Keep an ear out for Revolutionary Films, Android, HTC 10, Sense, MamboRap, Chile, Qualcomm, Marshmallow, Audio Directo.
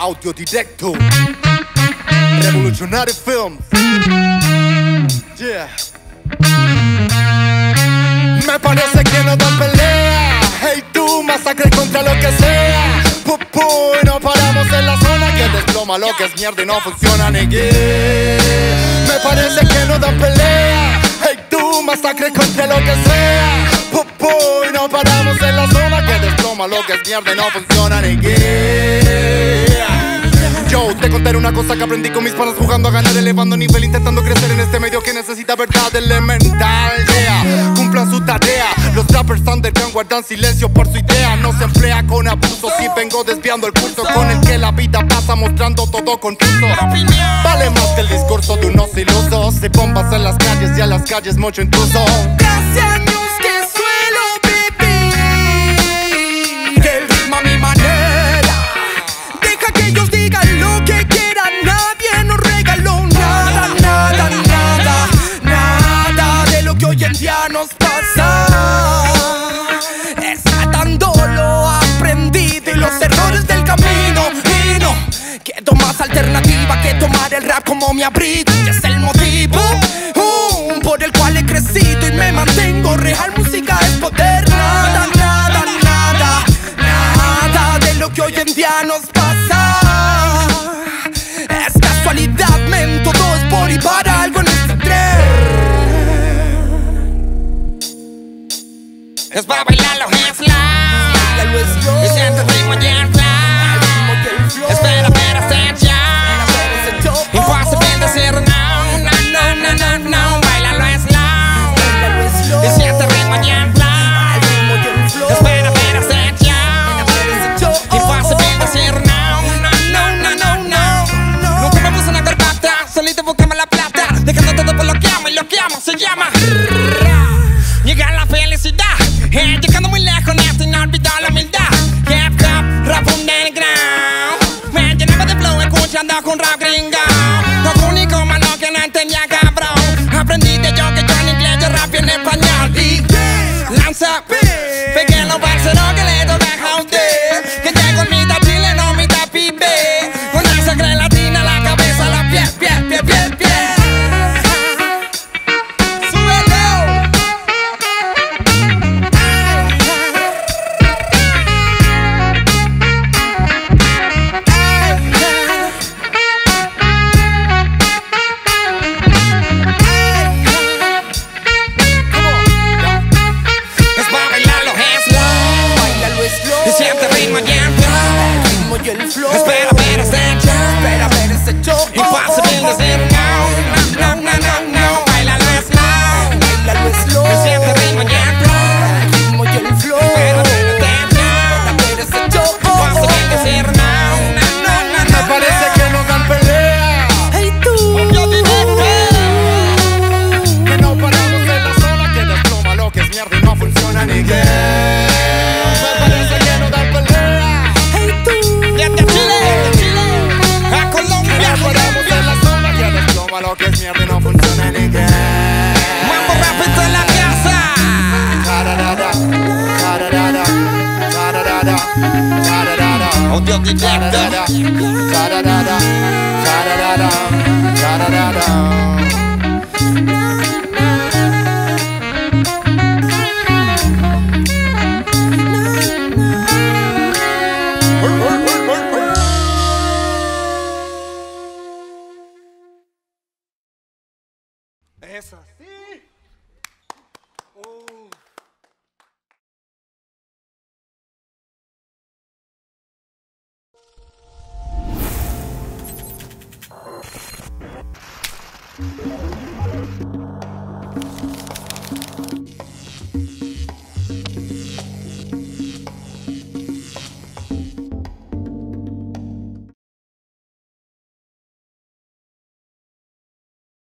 Audio Directo, Revolutionary Film. Yeah. Me parece que no dan pelea. Hey tú, masacre contra lo que sea. Pupuy, no paramos en la zona que desploma lo que es mierda y no funciona ni yeah. Me parece que no dan pelea. Hey tú, masacre contra lo que sea. Pupuy, no paramos en la zona que desploma lo que es mierda y no funciona ni yeah. Yo te contaré una cosa que aprendí con mis panas jugando a ganar, elevando nivel, intentando crecer en este medio que necesita verdad elemental. Yeah. Cumplan su tarea, los trappers underground guardan silencio por su idea. No se emplea con abuso, si vengo desviando el curso con el que la vida pasa mostrando todo confuso. Vale más que el discurso de unos ilusos, y bombas en las calles y a las calles mucho intruso. Nos pasa escatando lo aprendido y los errores del camino. Y no quedó más alternativa que tomar el rap como mi abrigo, y es el motivo por el cual he crecido y me mantengo real. Música es poder. Nada, nada, nada, nada de lo que hoy en día nos pasa es casualidad, men. Todo es por y para algo en este tren. Es para bailar los hands loud y siento el ritmo y el flow. Espera, pero hacer ya imposible decir no, no, no, no, no. Bailalo slow y siento el ritmo y el flow. Espera, pero hacer ya imposible decir no, no, no, no, no. Nunca me puse una corbata, solito buscamos la plata, dejando todo por lo que amo se llama llegar a la felicidad. Llegando muy lejos, neto, y no olvidar la humildad. Hip hop, rap underground. Me llenaba de flow escuchando con rap gringo. Lo único malo que no entendía, cabrón, aprendí de yo que yo en inglés, yo rap en español. Y lanza, pegué los parceros que le tocan a usted, que llegó en mitad chile, no mitad pibe, con la sangre latina, la cabeza, la piel, piel, piel, piel, piel. Espera, pero hacer ya imposible decir no, no, no, no, no. Bailalo slow y siente ritmo y el flow. Espera, pero hacer ya imposible decir no, no, no, no. Me parece que no dan pelea. Hey tú, que no paramos en la zona que desploma lo que es mierda y no funciona ni yeah. Lo que es mierda y no funciona ni qué. Mambo rapito en la casa. Audio Directo. ¿Es así?